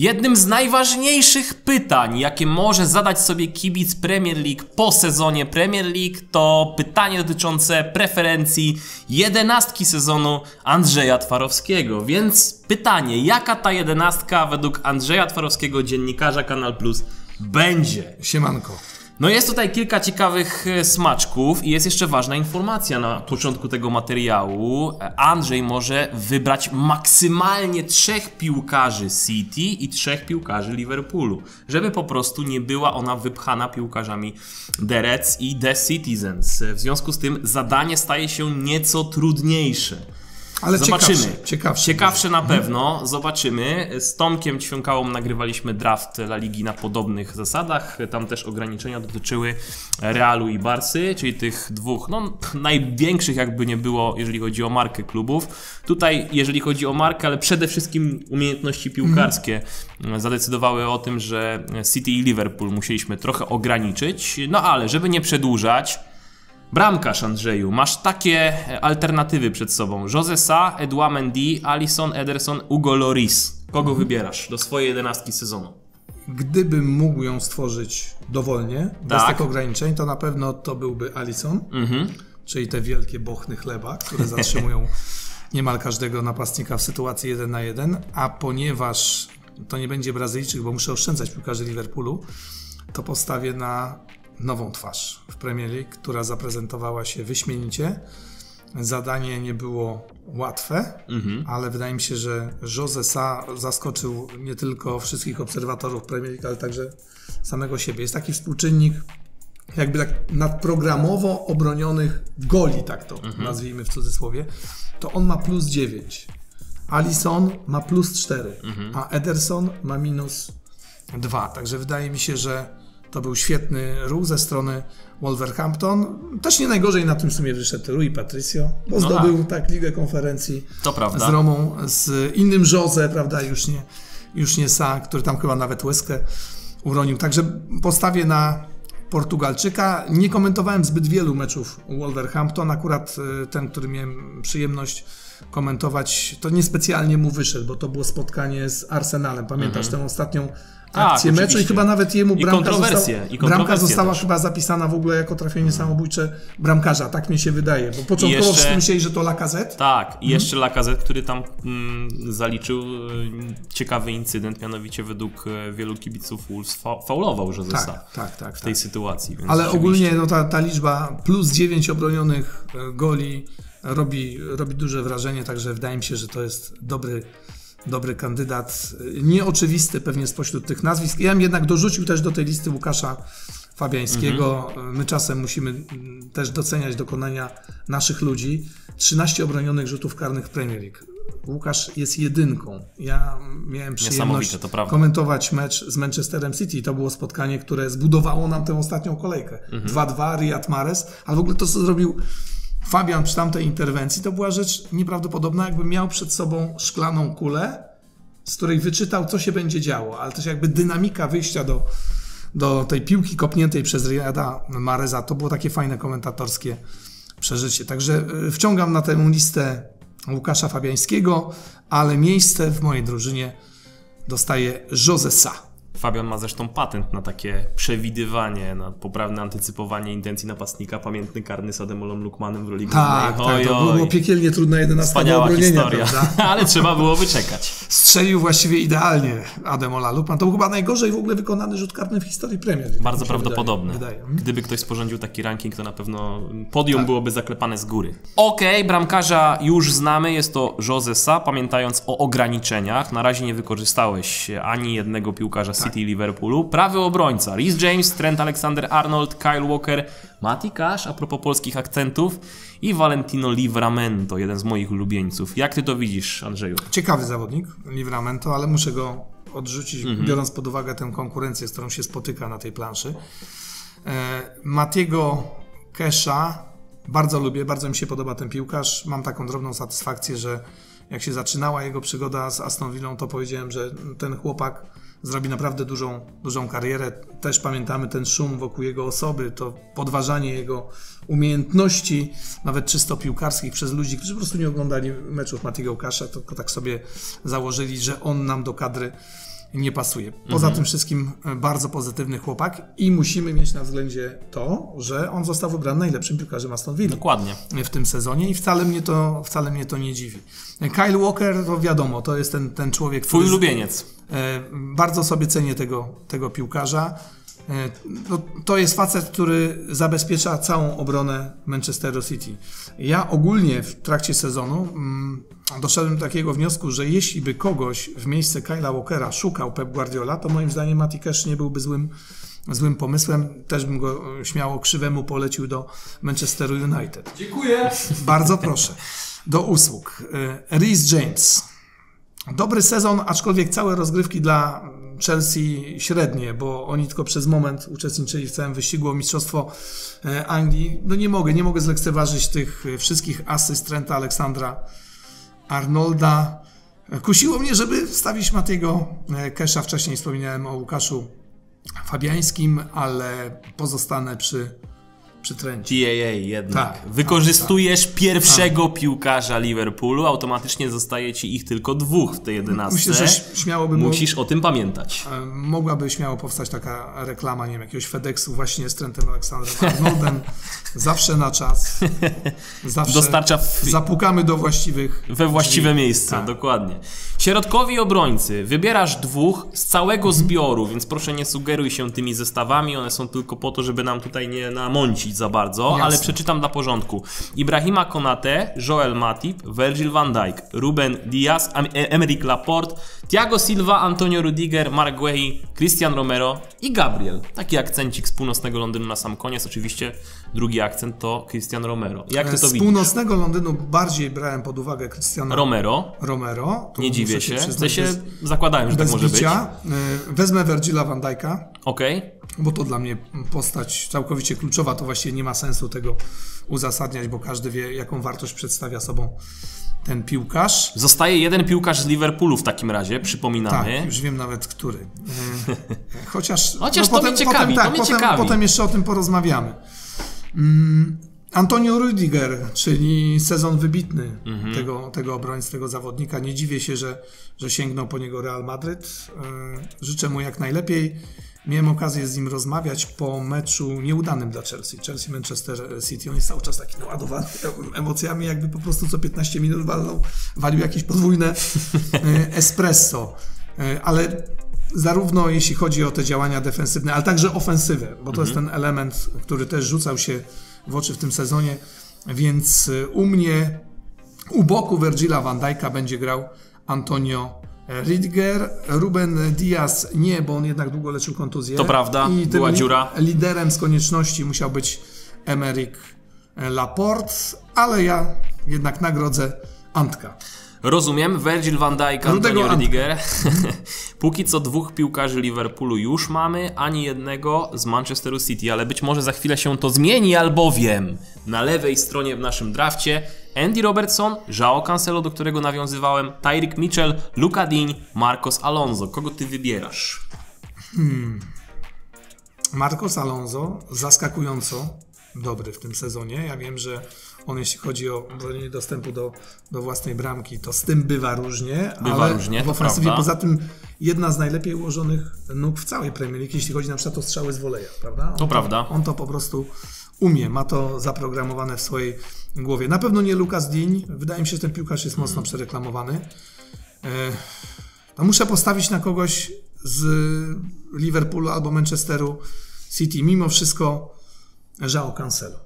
Jednym z najważniejszych pytań, jakie może zadać sobie kibic Premier League po sezonie Premier League, to pytanie dotyczące preferencji 11 sezonu Andrzeja Twarowskiego. Więc pytanie, jaka ta 11 według Andrzeja Twarowskiego, dziennikarza Canal Plus, będzie? Siemanko. No jest tutaj kilka ciekawych smaczków i jest jeszcze ważna informacja na początku tego materiału. Andrzej może wybrać maksymalnie 3 piłkarzy City i 3 piłkarzy Liverpoolu, żeby po prostu nie była ona wypchana piłkarzami The Reds i The Citizens. W związku z tym zadanie staje się nieco trudniejsze. Ale zobaczymy. Ciekawsze na pewno, zobaczymy. Z Tomkiem Ćwiąkałą nagrywaliśmy draft La Ligi na podobnych zasadach. Tam też ograniczenia dotyczyły Realu i Barsy, czyli tych dwóch największych, jakby nie było, jeżeli chodzi o markę klubów. Tutaj, jeżeli chodzi o markę, ale przede wszystkim umiejętności piłkarskie zadecydowały o tym, że City i Liverpool musieliśmy trochę ograniczyć. No ale, żeby nie przedłużać, bramkarz, Andrzeju, masz takie alternatywy przed sobą: José Sá, Edouard Mendy, Alisson, Ederson, Hugo Loris. Kogo wybierasz do swojej 11 sezonu? Gdybym mógł ją stworzyć dowolnie, bez tych ograniczeń, to na pewno to byłby Alisson, czyli te wielkie bochny chleba, które zatrzymują niemal każdego napastnika w sytuacji 1 na 1, a ponieważ to nie będzie Brazylijczyk, bo muszę oszczędzać piłkarzy Liverpoolu, to postawię na nową twarz w Premier League, która zaprezentowała się wyśmienicie. Zadanie nie było łatwe, ale wydaje mi się, że José Sá zaskoczył nie tylko wszystkich obserwatorów Premier League, ale także samego siebie. Jest taki współczynnik jakby tak nadprogramowo obronionych goli, tak to nazwijmy w cudzysłowie, to on ma plus 9, Alisson ma plus 4, a Ederson ma minus 2. Także wydaje mi się, że to był świetny ruch ze strony Wolverhampton. Też nie najgorzej na tym w sumie wyszedł Rui Patricio, bo zdobył tak Ligę Konferencji z Romą, z innym Jose, prawda, już nie Sa, który tam chyba nawet łezkę uronił. Także postawię na Portugalczyka. Nie komentowałem zbyt wielu meczów Wolverhampton. Akurat ten, który miałem przyjemność komentować, to niespecjalnie mu wyszedł, bo to było spotkanie z Arsenalem. Pamiętasz tę ostatnią akcję meczu i chyba nawet jemu bramka została chyba zapisana w ogóle jako trafienie samobójcze bramkarza, tak mi się wydaje, bo początkowo wszyscy myśleli, że to Lacazette. Tak, i jeszcze Lacazette, który tam zaliczył ciekawy incydent, mianowicie według wielu kibiców Wolves faulował José Sá w tej sytuacji. Więc ale ogólnie ta liczba plus 9 obronionych goli robi duże wrażenie, także wydaje mi się, że to jest dobry kandydat, nieoczywisty pewnie spośród tych nazwisk. Ja bym jednak dorzucił też do tej listy Łukasza Fabiańskiego. My czasem musimy też doceniać dokonania naszych ludzi. 13 obronionych rzutów karnych w Premier League. Łukasz jest jedynką. Ja miałem przyjemność komentować mecz z Manchesterem City. To było spotkanie, które zbudowało nam tę ostatnią kolejkę. 2-2, Riyad Mahrez, ale w ogóle to, co zrobił Fabian przy tamtej interwencji, to była rzecz nieprawdopodobna, jakby miał przed sobą szklaną kulę, z której wyczytał, co się będzie działo, ale też jakby dynamika wyjścia do tej piłki kopniętej przez Riyada Mahreza. To było takie fajne komentatorskie przeżycie. Także wciągam na tę listę Łukasza Fabiańskiego, ale miejsce w mojej drużynie dostaje José Sá. Fabian ma zresztą patent na takie przewidywanie, na poprawne antycypowanie intencji napastnika. Pamiętny karny z Ademolem Lukmanem w roli głównej. Tak, to było piekielnie trudna 11 do obronienia, prawda? Ale trzeba było wyczekać. Strzelił właściwie idealnie Ademola Lukman. To był chyba najgorzej w ogóle wykonany rzut karny w historii Premier League. Bardzo prawdopodobne. Wydaje. Gdyby ktoś sporządził taki ranking, to na pewno podium byłoby zaklepane z góry. Okej, bramkarza już znamy, jest to José Sá. Pamiętając o ograniczeniach, na razie nie wykorzystałeś ani jednego piłkarza City i Liverpoolu. Prawy obrońca: Reese James, Trent Alexander-Arnold, Kyle Walker, Matty Cash, a propos polskich akcentów, i Valentino Livramento, jeden z moich ulubieńców. Jak ty to widzisz, Andrzeju? Ciekawy zawodnik, Livramento, ale muszę go odrzucić, biorąc pod uwagę tę konkurencję, z którą się spotyka na tej planszy. Mattiego Casha bardzo lubię, bardzo mi się podoba ten piłkarz. Mam taką drobną satysfakcję, że jak się zaczynała jego przygoda z Aston Villą, to powiedziałem, że ten chłopak zrobi naprawdę dużą karierę. Też pamiętamy ten szum wokół jego osoby, to podważanie jego umiejętności, nawet czysto piłkarskich, przez ludzi, którzy po prostu nie oglądali meczów Mattiego Casha, tylko tak sobie założyli, że on nam do kadry nie pasuje. Poza tym wszystkim bardzo pozytywny chłopak i musimy mieć na względzie to, że on został wybrany najlepszym piłkarzem Aston Villa. Dokładnie. W tym sezonie i wcale mnie to nie dziwi. Kyle Walker, to wiadomo, to jest ten człowiek... Twój ulubieniec. Bardzo sobie cenię tego piłkarza. To jest facet, który zabezpiecza całą obronę Manchesteru City. Ja ogólnie w trakcie sezonu doszedłem do takiego wniosku, że jeśli by kogoś w miejsce Kyle'a Walkera szukał Pep Guardiola, to moim zdaniem Matty Cash nie byłby złym pomysłem. Też bym go śmiało krzywemu polecił do Manchesteru United. Dziękuję. Bardzo proszę. Do usług. Reese James. Dobry sezon, aczkolwiek całe rozgrywki dla Chelsea średnie, bo oni tylko przez moment uczestniczyli w całym wyścigu o mistrzostwo Anglii. No nie mogę zlekceważyć tych wszystkich asyst Trenta Aleksandra-Arnolda. Kusiło mnie, żeby wstawić Matty'ego Casha. Wcześniej wspominałem o Łukaszu Fabiańskim, ale pozostanę przy Trencie. GAA jednak. Tak, wykorzystujesz pierwszego piłkarza Liverpoolu, automatycznie zostaje ci ich tylko dwóch w tej 11. Myślę, że śmiało by musisz o tym pamiętać. Mogłaby śmiało powstać taka reklama, nie wiem, jakiegoś FedExu właśnie z Trentem Aleksandrem-Arnoldem. Zawsze na czas. Zawsze dostarcza. Zapukamy do właściwych. We właściwe miejsce, tak. Dokładnie. Środkowi obrońcy. Wybierasz dwóch z całego zbioru, więc proszę nie sugeruj się tymi zestawami. One są tylko po to, żeby nam tutaj nie namącić za bardzo. Jasne. Ale przeczytam dla porządku. Ibrahima Konate, Joel Matip, Virgil van Dijk, Ruben Dias, Aymeric Laporte, Thiago Silva, Antonio Rüdiger, Mark Guehi, Cristian Romero i Gabriel. Taki akcencik z północnego Londynu na sam koniec. Oczywiście drugi akcent to Cristian Romero. Jak ty to widzisz? Z północnego Londynu bardziej brałem pod uwagę Cristiano Romero. Nie dziwię się. Zakładałem, że tak może być. Wezmę Virgila van Dijk'a. Okej. Bo to dla mnie postać całkowicie kluczowa. To właściwie nie ma sensu tego uzasadniać, bo każdy wie, jaką wartość przedstawia sobą ten piłkarz. Zostaje jeden piłkarz z Liverpoolu w takim razie, przypominamy. Tak, już wiem nawet który. Chociaż no, to mnie ciekawi. Potem jeszcze o tym porozmawiamy. Antonio Rüdiger, czyli sezon wybitny tego obrońcy, tego zawodnika. Nie dziwię się, że sięgnął po niego Real Madryt. Życzę mu jak najlepiej. Miałem okazję z nim rozmawiać po meczu nieudanym dla Chelsea. Chelsea-Manchester City. On jest cały czas taki naładowany emocjami, jakby po prostu co 15 minut walił jakieś podwójne espresso. Ale zarówno jeśli chodzi o te działania defensywne, ale także ofensywę, bo to jest ten element, który też rzucał się w oczy w tym sezonie, więc u mnie u boku Virgila van Dijk'a będzie grał Antonio Rüdiger. Ruben Dias nie, bo on jednak długo leczył kontuzję. To prawda, i była dziura. Liderem z konieczności musiał być Aymeric Laporte, ale ja jednak nagrodzę Antka. Rozumiem, Virgil van Dijk, Antonio Rüdiger. Póki co dwóch piłkarzy Liverpoolu już mamy, ani jednego z Manchesteru City, ale być może za chwilę się to zmieni, albowiem na lewej stronie w naszym drafcie Andy Robertson, João Cancelo, do którego nawiązywałem, Tyreek Mitchell, Luka Digne, Marcos Alonso. Kogo ty wybierasz? Marcos Alonso zaskakująco dobry w tym sezonie. Ja wiem, że on jeśli chodzi o bronienie dostępu do własnej bramki, to z tym bywa różnie, ale w ofensywie poza tym jedna z najlepiej ułożonych nóg w całej Premier League, jeśli chodzi na przykład o strzały z voleja, prawda? On to po prostu umie, ma to zaprogramowane w swojej głowie. Na pewno nie Łukasz Digne, wydaje mi się, że ten piłkarz jest mocno przereklamowany. No muszę postawić na kogoś z Liverpoolu albo Manchesteru City, mimo wszystko João Cancelo,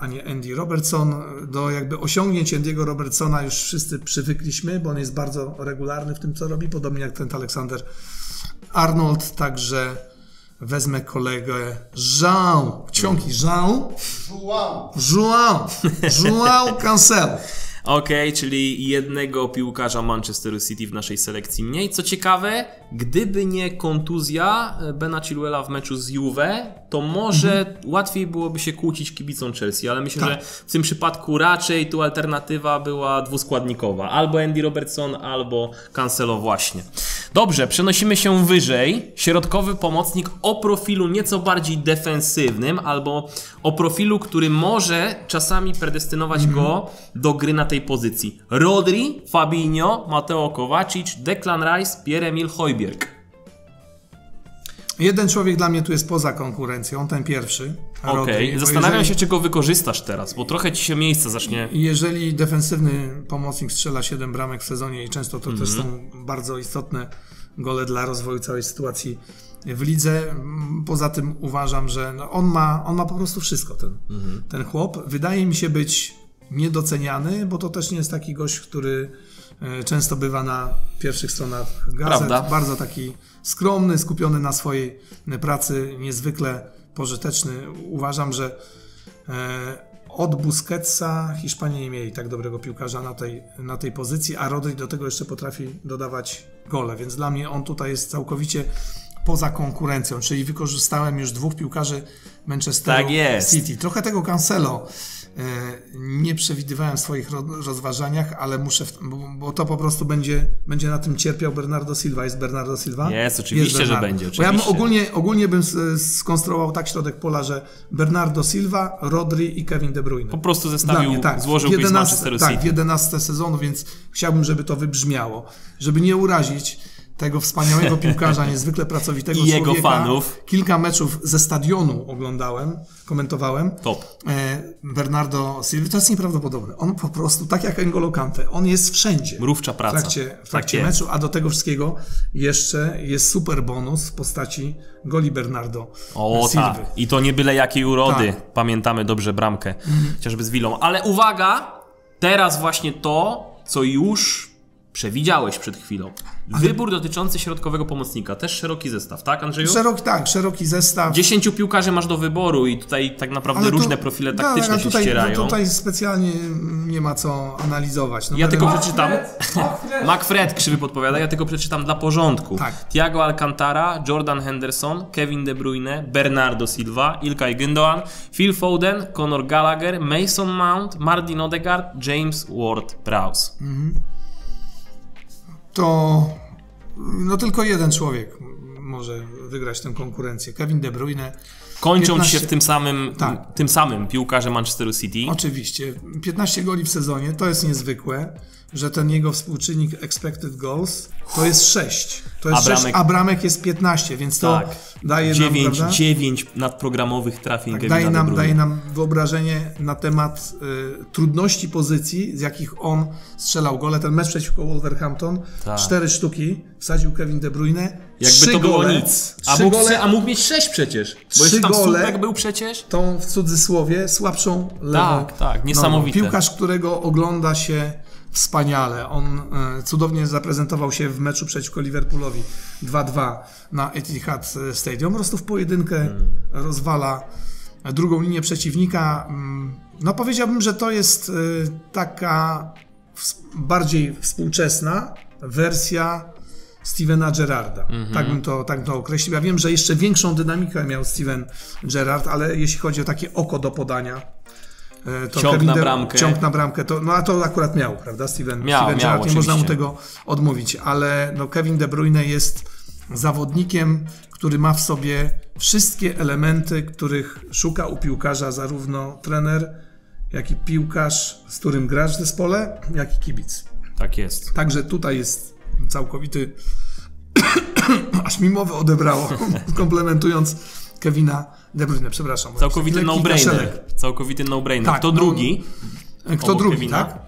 a nie Andy Robertson. Do jakby osiągnięć Andy'ego Robertsona już wszyscy przywykliśmy, bo on jest bardzo regularny w tym, co robi, podobnie jak Trent Alexander-Arnold, także wezmę kolegę João Cancelo. Okej, czyli jednego piłkarza Manchesteru City w naszej selekcji mniej. Co ciekawe, gdyby nie kontuzja Bena Chilwella w meczu z Juve, to może łatwiej byłoby się kłócić kibicom Chelsea, ale myślę, że w tym przypadku raczej tu alternatywa była dwuskładnikowa. Albo Andy Robertson, albo Cancelo właśnie. Dobrze, przenosimy się wyżej. Środkowy pomocnik o profilu nieco bardziej defensywnym, albo o profilu, który może czasami predestynować go do gry na tej pozycji. Rodri, Fabinho, Mateo Kovacic, Declan Rice, Pierre-Emil Højbjerg. Jeden człowiek dla mnie tu jest poza konkurencją, ten pierwszy. Okej, zastanawiam się, czy go wykorzystasz teraz, bo trochę ci się miejsca zacznie... Jeżeli defensywny pomocnik strzela 7 bramek w sezonie i często to też są bardzo istotne gole dla rozwoju całej sytuacji w lidze. Poza tym uważam, że on ma po prostu wszystko, ten chłop. Wydaje mi się być niedoceniany, bo to też nie jest taki gość, który często bywa na pierwszych stronach gazet. Prawda. Bardzo taki skromny, skupiony na swojej pracy, niezwykle pożyteczny. Uważam, że od Busquetsa Hiszpanie nie mieli tak dobrego piłkarza na tej pozycji, a Rodri do tego jeszcze potrafi dodawać gole, więc dla mnie on tutaj jest całkowicie poza konkurencją, czyli wykorzystałem już dwóch piłkarzy Manchesteru City. Trochę tego Cancelo nie przewidywałem w swoich rozważaniach, ale muszę, bo to po prostu będzie na tym cierpiał Bernardo Silva. Jest Bernardo Silva? Jest, oczywiście, że będzie. Oczywiście. Bo ja bym ogólnie bym skonstruował tak środek pola, że Bernardo Silva, Rodri i Kevin De Bruyne. Po prostu zestawił, złożyłbyś z Manchesteru City. Tak, 11 sezonu, więc chciałbym, żeby to wybrzmiało. Żeby nie urazić tego wspaniałego piłkarza, niezwykle pracowitego i jego fanów. Kilka meczów ze stadionu oglądałem, komentowałem. Top. Bernardo Silva, to jest nieprawdopodobne. On po prostu, tak jak N'Golo Kanté, on jest wszędzie. Mrówcza praca. W trakcie meczu, a do tego wszystkiego jeszcze jest super bonus w postaci goli Bernardo Silva. Tak. I to nie byle jakiej urody. Tak. Pamiętamy dobrze bramkę, chociażby z Willą. Ale uwaga, teraz właśnie to, co już przewidziałeś przed chwilą. Wybór dotyczący środkowego pomocnika. Też szeroki zestaw, tak, Andrzeju? Szeroki zestaw. 10 piłkarzy masz do wyboru i tutaj tak naprawdę różne profile taktyczne się ścierają. No tutaj specjalnie nie ma co analizować. No ja tylko przeczytam. McFred krzywy podpowiada, ja tylko przeczytam dla porządku. Tak. Thiago Alcantara, Jordan Henderson, Kevin De Bruyne, Bernardo Silva, Ilkay Gündoğan, Phil Foden, Conor Gallagher, Mason Mount, Martin Odegaard, James Ward-Prowse. To no tylko jeden człowiek może wygrać tę konkurencję. Kevin De Bruyne. Kończą się w tym samym piłkarze Manchesteru City. Oczywiście. 15 goli w sezonie. To jest niezwykłe, że ten jego współczynnik expected goals to jest 6. To jest a bramek jest 15, więc to daje 9 nadprogramowych trafień Kevina De Bruyne. Daje nam wyobrażenie na temat trudności pozycji, z jakich on strzelał gole. Ten mecz przeciwko Wolverhampton, 4 sztuki wsadził Kevin De Bruyne. Jakby to było nic. A mógł mieć 6 przecież. Bo jest tam słupek był przecież. Tą w cudzysłowie słabszą lewą. Tak, niesamowite. Piłkarz, którego ogląda się wspaniale. On cudownie zaprezentował się w meczu przeciwko Liverpoolowi 2-2 na Etihad Stadium. Po prostu w pojedynkę rozwala drugą linię przeciwnika. No powiedziałbym, że to jest taka bardziej współczesna wersja Stevena Gerrarda. Tak bym to określił. Ja wiem, że jeszcze większą dynamikę miał Steven Gerrard, ale jeśli chodzi o takie oko do podania, to ciąg na bramkę. To akurat miał, prawda? Steven Gerrard, nie można mu tego odmówić, ale no Kevin De Bruyne jest zawodnikiem, który ma w sobie wszystkie elementy, których szuka u piłkarza zarówno trener, jak i piłkarz, z którym grasz w zespole, jak i kibic. Tak jest. Także tutaj jest całkowity, aż mi mowę odebrało, komplementując Kevina De Bruyne, przepraszam. Całkowity no-brainer. Całkowity no-brainer. Tak, Kto drugi, tak?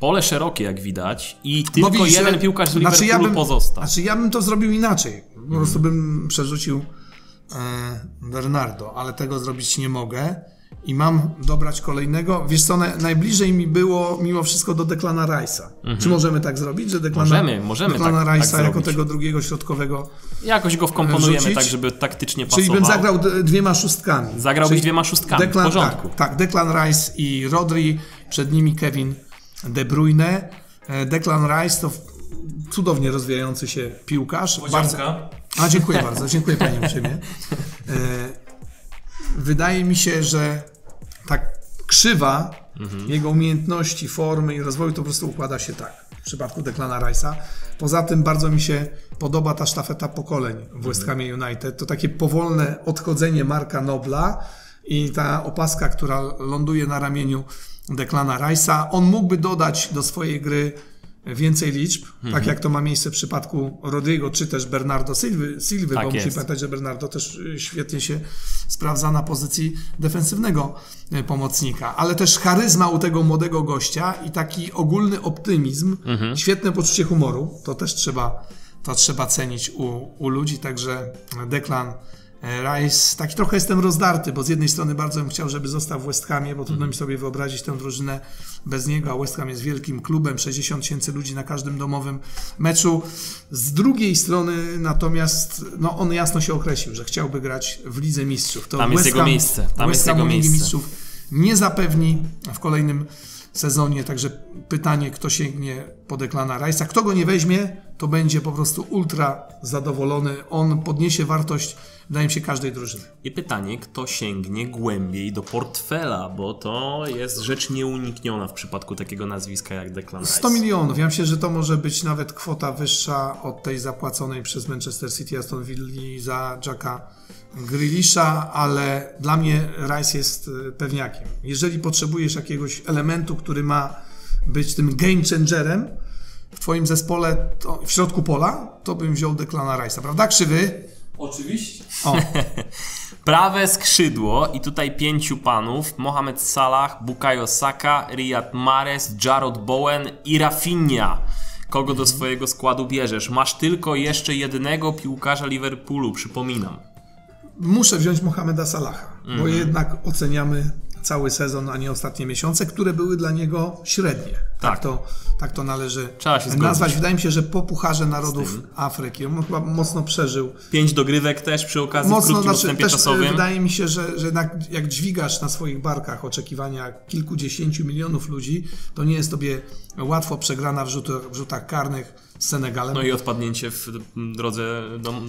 Pole szerokie, jak widać, i tylko jeden piłkarz z Liverpoolu pozostał. Znaczy ja bym to zrobił inaczej. Po prostu bym przerzucił Bernardo, ale tego zrobić nie mogę. I mam dobrać kolejnego. Wiesz co, najbliżej mi było mimo wszystko do Declana Rice'a. Czy możemy tak zrobić, że Declana Rice'a jako tego drugiego środkowego jakoś go wkomponujemy rzucić, tak, żeby taktycznie pasował. Czyli bym zagrał dwiema szóstkami. Zagrałbyś dwiema szóstkami, w porządku. Tak, Declan Rice i Rodri, przed nimi Kevin De Bruyne. Declan Rice to cudownie rozwijający się piłkarz. Dziękuję bardzo, dziękuję panie uprzejmie. Wydaje mi się, że ta krzywa jego umiejętności, formy i rozwoju to po prostu układa się tak w przypadku Declana Rice'a. Poza tym bardzo mi się podoba ta sztafeta pokoleń w West Hamie United. To takie powolne odchodzenie Marka Nobla i ta opaska, która ląduje na ramieniu Declana Rice'a. On mógłby dodać do swojej gry więcej liczb, tak jak to ma miejsce w przypadku Rodrigo, czy też Bernardo Silva, tak bo musi pamiętać, że Bernardo też świetnie się sprawdza na pozycji defensywnego pomocnika, ale też charyzma u tego młodego gościa i taki ogólny optymizm, świetne poczucie humoru, to trzeba cenić u ludzi, także Declan Rice, taki trochę jestem rozdarty, bo z jednej strony bardzo bym chciał, żeby został w West Hamie, bo trudno mi sobie wyobrazić tę drużynę bez niego, a West Ham jest wielkim klubem, 60 000 ludzi na każdym domowym meczu. Z drugiej strony natomiast no, on jasno się określił, że chciałby grać w Lidze Mistrzów. To tam jest jego miejsce. Tam West Ham Ligi Mistrzów nie zapewni w kolejnym sezonie, także pytanie, kto sięgnie po Declana Rice'a. Kto go nie weźmie, to będzie po prostu ultra zadowolony. On podniesie wartość, wydaje mi się, każdej drużyny. I pytanie, kto sięgnie głębiej do portfela, bo to jest rzecz nieunikniona w przypadku takiego nazwiska jak Declan Rice. 100 milionów. Ja myślę, że to może być nawet kwota wyższa od tej zapłaconej przez Manchester City Aston Villa za Jacka Grealisha, ale dla mnie Rice jest pewniakiem. Jeżeli potrzebujesz jakiegoś elementu, który ma być tym game changerem w twoim zespole, to w środku pola, to bym wziął Declana Rice'a, prawda? Krzywy? Oczywiście. O. Prawe skrzydło i tutaj 5 panów: Mohamed Salah, Bukayo Saka, Riyad Mahrez, Jarrod Bowen i Rafinha. Kogo do swojego składu bierzesz? Masz tylko jeszcze jednego piłkarza Liverpoolu, przypominam. Muszę wziąć Mohameda Salaha, bo jednak oceniamy cały sezon, a nie ostatnie miesiące, które były dla niego średnie. Tak to należy nazwać. Wydaje mi się, że po Pucharze Narodów Afryki, on chyba mocno przeżył. 5 dogrywek też przy okazji mocno, w krótkim czasowym. Wydaje mi się, że jak dźwigasz na swoich barkach oczekiwania kilkudziesięciu milionów ludzi, to nie jest tobie łatwo przegrana w rzutach karnych z Senegalem. No i odpadnięcie w drodze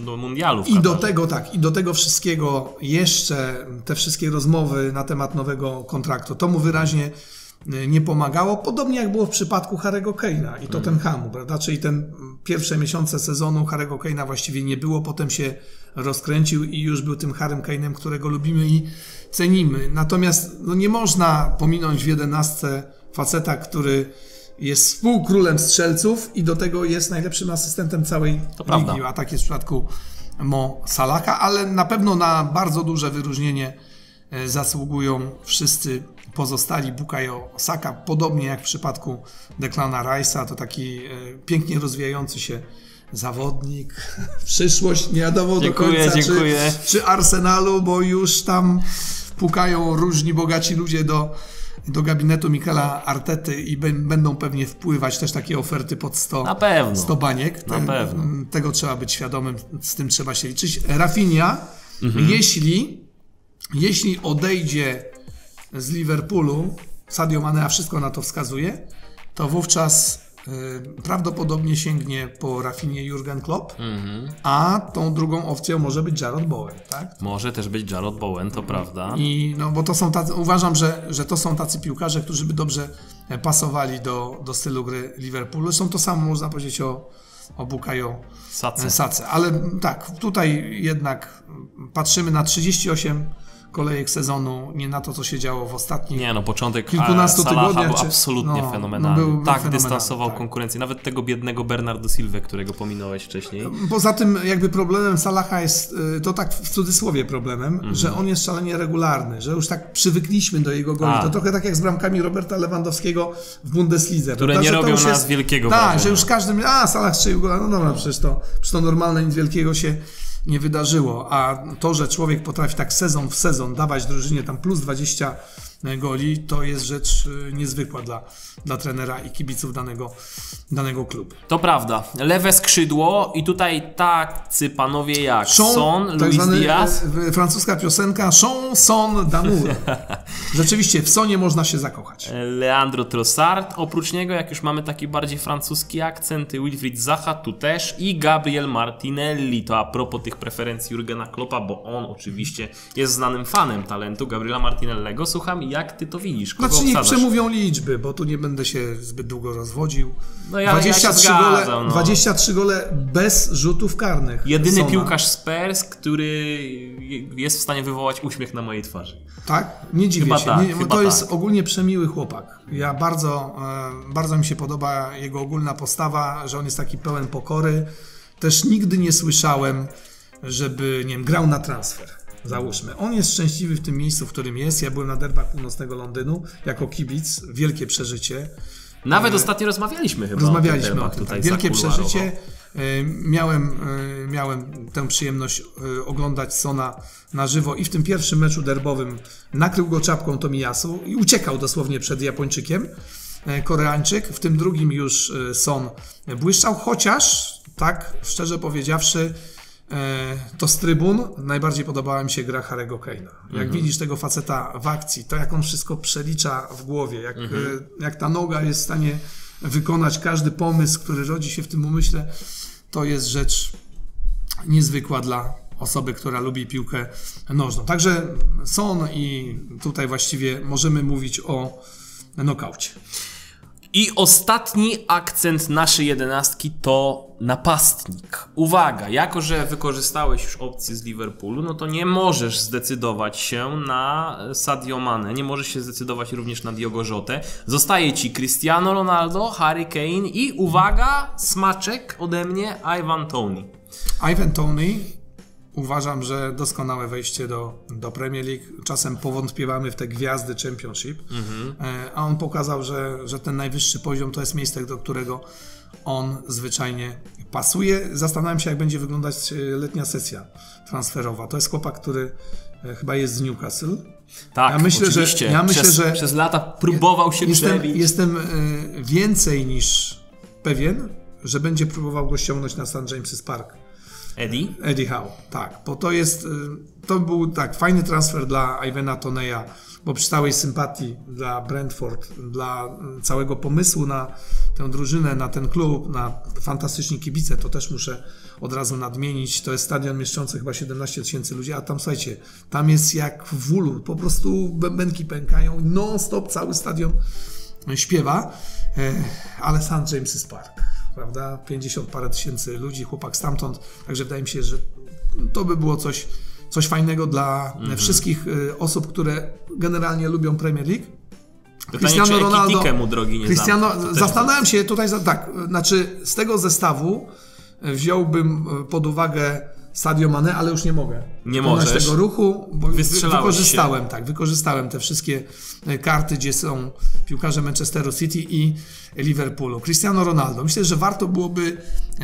do mundialu. I do tego i do tego wszystkiego jeszcze te wszystkie rozmowy na temat nowego kontraktu. To mu wyraźnie nie pomagało, podobnie jak było w przypadku Harry'ego Kane'a i Tottenhamu, prawda? Czyli ten pierwsze miesiące sezonu Harry'ego Kane'a właściwie nie było, potem się rozkręcił i już był tym Harrym Kane'em, którego lubimy i cenimy. Natomiast no, nie można pominąć w 11 faceta, który jest współkrólem strzelców i do tego jest najlepszym asystentem całej ligi, a tak jest w przypadku Mo Salaha, ale na pewno na bardzo duże wyróżnienie zasługują wszyscy pozostali. Bukayo Saka, podobnie jak w przypadku Declana Rice'a, to taki pięknie rozwijający się zawodnik, przyszłość, nie wiadomo do końca czy Arsenalu, bo już tam pukają różni bogaci ludzie do gabinetu Michela Artety i będą pewnie wpływać też takie oferty pod 100 baniek. Tego trzeba być świadomym, z tym trzeba się liczyć. Rafinha, jeśli odejdzie z Liverpoolu, Sadio Mane, a wszystko na to wskazuje, to wówczas prawdopodobnie sięgnie po Rafinie Jurgen Klopp, a tą drugą opcją może być Jarrod Bowen. Tak? Może też być Jarrod Bowen, to prawda. I no, bo to są tacy, uważam, że to są tacy piłkarze, którzy by dobrze pasowali do stylu gry Liverpoolu. Zresztą to samo można powiedzieć o Bukayo Sace. Ale tak, tutaj jednak patrzymy na 38 kolejek sezonu, nie na to, co się działo w ostatnich kilkunastu tygodniach. Był absolutnie fenomenalny. Tak dystansował konkurencję, nawet tego biednego Bernardo Silva, którego pominąłeś wcześniej. Poza tym jakby problemem Salaha jest, to tak w cudzysłowie problemem, że on jest szalenie regularny, że już tak przywykliśmy do jego goli. To trochę tak jak z bramkami Roberta Lewandowskiego w Bundeslidze. Które nie robią nas jest wielkiego wrażenia. Tak, że już każdy Salah strzelił gola, no dobra, przecież to normalne, nic wielkiego się nie wydarzyło, a to, że człowiek potrafi tak sezon w sezon dawać drużynie tam plus 20 goli. To jest rzecz niezwykła dla trenera i kibiców danego klubu. To prawda. Lewe skrzydło i tutaj tacy panowie jak Son, Luis Diaz. Francuska piosenka Son d'amour. Rzeczywiście w Sonie można się zakochać. Leandro Trossard. Oprócz niego, jak już mamy taki bardziej francuski akcent, Wilfried Zaha tu też i Gabriel Martinelli. To a propos tych preferencji Jurgena Kloppa, bo on oczywiście jest znanym fanem talentu Gabriela Martinellego. Słucham, jak ty to widzisz? Kogo znaczy, niech przemówią liczby, bo tu nie będę się zbyt długo rozwodził. No ja, 23 gole bez rzutów karnych. Jedyny Sona. Piłkarz Spurs, który jest w stanie wywołać uśmiech na mojej twarzy. Tak? Nie dziwię chyba się. Tak, nie, to jest tak. Ogólnie przemiły chłopak. Ja bardzo mi się podoba jego ogólna postawa, że on jest taki pełen pokory. Też nigdy nie słyszałem, żeby, nie wiem, grał na transfer. Załóżmy. On jest szczęśliwy w tym miejscu, w którym jest. Ja byłem na derbach północnego Londynu jako kibic. Wielkie przeżycie. Nawet ostatnio rozmawialiśmy chyba. Rozmawialiśmy o tym. Wielkie przeżycie. Miałem tę przyjemność oglądać Sona na żywo i w tym pierwszym meczu derbowym nakrył go czapką Tomiyasu i uciekał dosłownie przed Japończykiem. Koreańczyk. W tym drugim już Son błyszczał, chociaż tak szczerze powiedziawszy, to z trybun najbardziej podobała mi się gra Harry'ego Kane'a. Jak widzisz tego faceta w akcji, to jak on wszystko przelicza w głowie, jak ta noga jest w stanie wykonać każdy pomysł, który rodzi się w tym umyśle, to jest rzecz niezwykła dla osoby, która lubi piłkę nożną. Także Son i tutaj właściwie możemy mówić o nokaucie. I ostatni akcent naszej jedenastki to napastnik. Uwaga, jako że wykorzystałeś już opcję z Liverpoolu, no to nie możesz zdecydować się na Sadio Mane, nie możesz się zdecydować również na Diogo Jotę. Zostaje ci Cristiano Ronaldo, Harry Kane i uwaga, smaczek ode mnie, Ivan Toney. Ivan Toney, uważam, że doskonałe wejście do Premier League. Czasem powątpiewamy w te gwiazdy Championship, a on pokazał, że ten najwyższy poziom to jest miejsce, do którego on zwyczajnie pasuje. Zastanawiam się, jak będzie wyglądać letnia sesja transferowa. To jest chłopak, który chyba jest z Newcastle. Tak, ja myślę, oczywiście. Przez lata próbował się przebić. Jestem więcej niż pewien, że będzie próbował go ściągnąć na St. James's Park. Eddie Howe, tak. Bo to był tak fajny transfer dla Ivana Toneya, bo przy całej sympatii dla Brentford, dla całego pomysłu na tę drużynę, na ten klub, na fantastyczni kibice, to też muszę od razu nadmienić. To jest stadion mieszczący chyba 17 000 ludzi, a tam, słuchajcie, tam jest jak w wulu, po prostu bębenki pękają, non-stop cały stadion śpiewa, ale St. James's Park, prawda? 50 parę tysięcy ludzi, chłopak stamtąd, także wydaje mi się, że to by było coś fajnego dla wszystkich osób, które generalnie lubią Premier League. Cristiano Ronaldo, mu drogi nie Cristiano, zastanawiam się tutaj, tak, znaczy z tego zestawu wziąłbym pod uwagę Sadio Mane, ale już nie mogę. Nie możesz. Tego ruchu, bo wykorzystałem te wszystkie karty, gdzie są piłkarze Manchesteru City i Liverpoolu. Cristiano Ronaldo. Myślę, że warto byłoby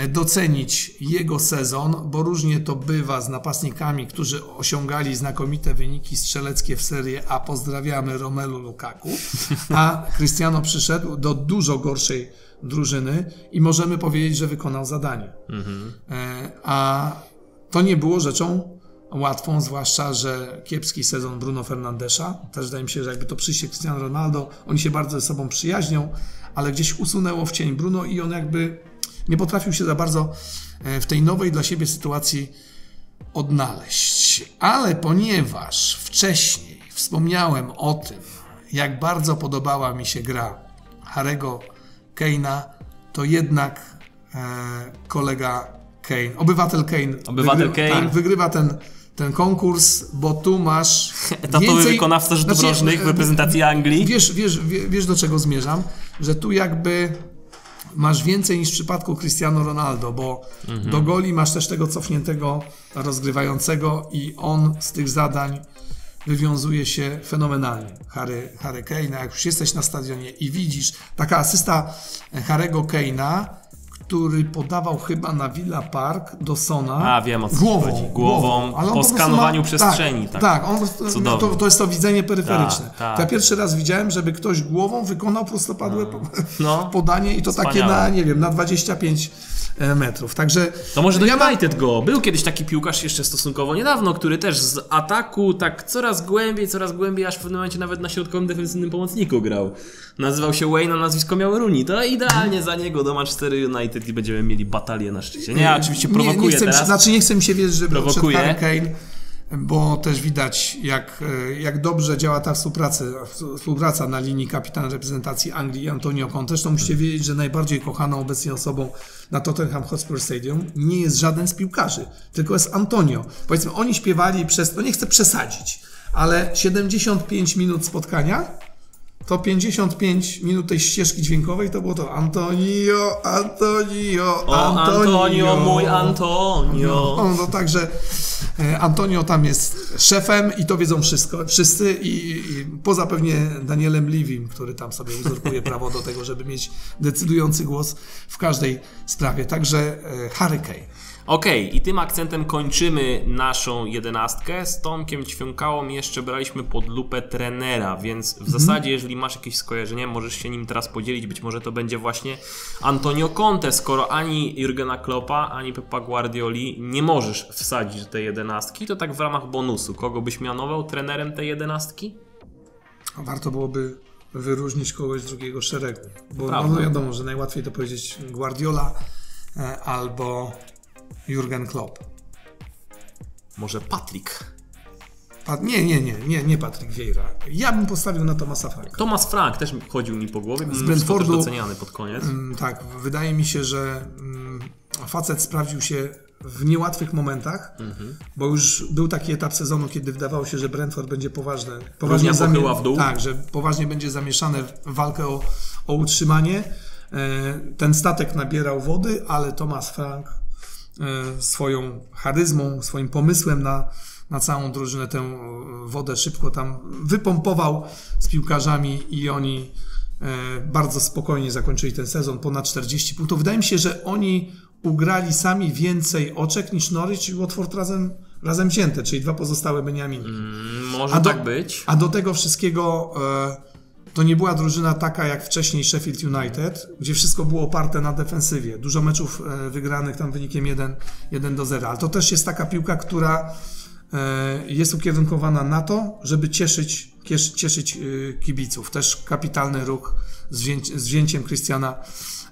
docenić jego sezon, bo różnie to bywa z napastnikami, którzy osiągali znakomite wyniki strzeleckie w Serie A. Pozdrawiamy Romelu Lukaku. A Cristiano przyszedł do dużo gorszej drużyny i możemy powiedzieć, że wykonał zadanie. A to nie było rzeczą łatwą, zwłaszcza, że kiepski sezon Bruno Fernandesza. Też wydaje mi się, że jakby to przyjście Cristiano Ronaldo, oni się bardzo ze sobą przyjaźnią, ale gdzieś usunęło w cień Bruno i on jakby nie potrafił się za bardzo w tej nowej dla siebie sytuacji odnaleźć. Ale ponieważ wcześniej wspomniałem o tym, jak bardzo podobała mi się gra Harry'ego Kane'a, to jednak kolega Kane, obywatel Kane wygrywa ten konkurs, bo tu masz etatowy wykonawca rzutów rożnych w reprezentacji Anglii. Wiesz, do czego zmierzam, że tu jakby masz więcej niż w przypadku Cristiano Ronaldo, bo do goli masz też tego cofniętego rozgrywającego i on z tych zadań wywiązuje się fenomenalnie. Harry Kane'a, jak już jesteś na stadionie i widzisz, taka asysta Harry'ego Kane'a, który podawał chyba na Villa Park do Sona. A, wiem o co chodzi. Głową, ale po skanowaniu przestrzeni. Tak, to jest to widzenie peryferyczne. Ja pierwszy raz widziałem, żeby ktoś głową wykonał prostopadłe podanie i to takie na, nie wiem, na 25 metrów. Także to może do United go. Był kiedyś taki piłkarz jeszcze stosunkowo niedawno, który też z ataku tak coraz głębiej, aż w pewnym momencie nawet na środkowym defensywnym pomocniku grał. Nazywał się Wayne, a nazwisko miał Rooney. To idealnie za niego do Manchester United i będziemy mieli batalię na szczycie. Nie, oczywiście prowokuję teraz. Nie chcę mi się wierzyć, że prowokuje Kane, bo też widać, jak dobrze działa ta współpraca na linii kapitana reprezentacji Anglii Antonio Conte. Zresztą musicie wiedzieć, że najbardziej kochaną obecnie osobą na Tottenham Hotspur Stadium nie jest żaden z piłkarzy, tylko jest Antonio. Powiedzmy, oni śpiewali przez, no nie chcę przesadzić, ale 75 minut spotkania, to 55 minut tej ścieżki dźwiękowej to było to Antonio, Antonio, Antonio, mój Antonio. No także Antonio tam jest szefem i to wiedzą wszyscy i poza pewnie Danielem Levym, który tam sobie uzurpuje prawo do tego, żeby mieć decydujący głos w każdej sprawie. Także Harry Kane. Okej, i tym akcentem kończymy naszą jedenastkę. Z Tomkiem Ćwiąkałą jeszcze braliśmy pod lupę trenera, więc w zasadzie, jeżeli masz jakieś skojarzenie, możesz się nim teraz podzielić. Być może to będzie właśnie Antonio Conte, skoro ani Jurgena Kloppa, ani Pepa Guardioli nie możesz wsadzić do tej jedenastki. To tak w ramach bonusu. Kogo byś mianował trenerem tej jedenastki? Warto byłoby wyróżnić kogoś z drugiego szeregu, bo no wiadomo, że najłatwiej to powiedzieć Guardiola albo Jurgen Klopp. Może Patrick? Nie Patrick Vieira. Ja bym postawił na Thomasa Franka. Thomas Frank też chodził mi po głowie. Z Brentfordu doceniany pod koniec. Tak, wydaje mi się, że facet sprawdził się w niełatwych momentach, bo już był taki etap sezonu, kiedy wydawało się, że Brentford będzie poważnie w dół. Tak, że poważnie będzie zamieszane w walkę o utrzymanie. Ten statek nabierał wody, ale Thomas Frank swoją charyzmą, swoim pomysłem na całą drużynę tę wodę szybko tam wypompował z piłkarzami i oni bardzo spokojnie zakończyli ten sezon, ponad 40 punktów. Wydaje mi się, że oni ugrali sami więcej oczek niż Norwich i Watford razem wzięte, czyli dwa pozostałe Beniaminki. Może tak być. A do tego wszystkiego to nie była drużyna taka jak wcześniej Sheffield United, gdzie wszystko było oparte na defensywie. Dużo meczów wygranych tam wynikiem 1-0, ale to też jest taka piłka, która jest ukierunkowana na to, żeby cieszyć kibiców. Też kapitalny ruch z wzięciem Christiana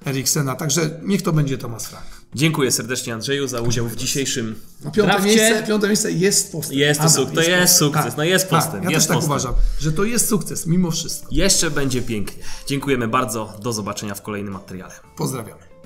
Eriksena. Także niech to będzie Thomas Frank. Dziękuję serdecznie Andrzeju za udział w dzisiejszym piąte miejsce jest postęp. Jest to sukces. Ja też tak uważam, że to jest sukces mimo wszystko. Jeszcze będzie pięknie. Dziękujemy bardzo. Do zobaczenia w kolejnym materiale. Pozdrawiamy.